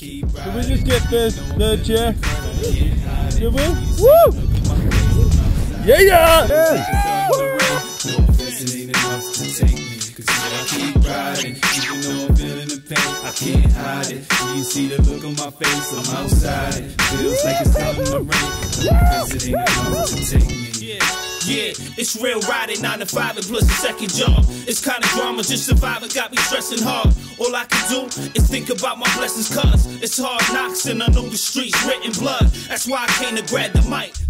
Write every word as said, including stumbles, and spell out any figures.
Should we just get this third chair? Should we? Woo! Yeah, yeah! Yeah. Woo. I can't hide it. You see the look on my face, I'm outside it. Feels like it's time to rain. It ain't enough to take me. Yeah, it's real riding nine to five and plus a second job. It's kind of drama, just surviving got me stressing hard. All I can do is think about my blessings, cause it's hard knocks and I know the streets written blood. That's why I came to grab the mic,